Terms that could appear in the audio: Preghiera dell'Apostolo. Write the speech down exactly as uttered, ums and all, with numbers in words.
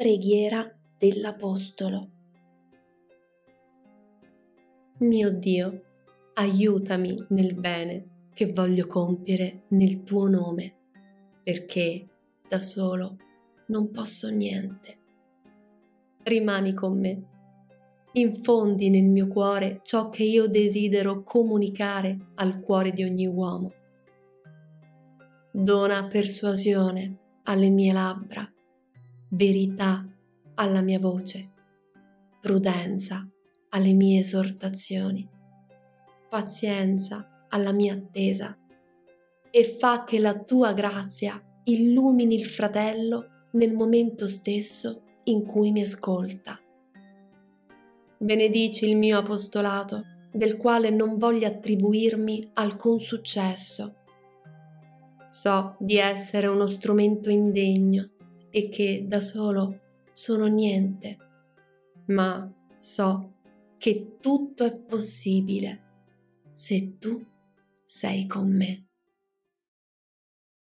Preghiera dell'Apostolo. Mio Dio, aiutami nel bene che voglio compiere nel tuo nome, perché da solo non posso niente. Rimani con me. Infondi nel mio cuore ciò che io desidero comunicare al cuore di ogni uomo. Dona persuasione alle mie labbra, verità alla mia voce, prudenza alle mie esortazioni, pazienza alla mia attesa, e fa che la tua grazia illumini il fratello nel momento stesso in cui mi ascolta. Benedici il mio apostolato, del quale non voglio attribuirmi alcun successo. So di essere uno strumento indegno e che da solo sono niente, ma so che tutto è possibile se tu sei con me.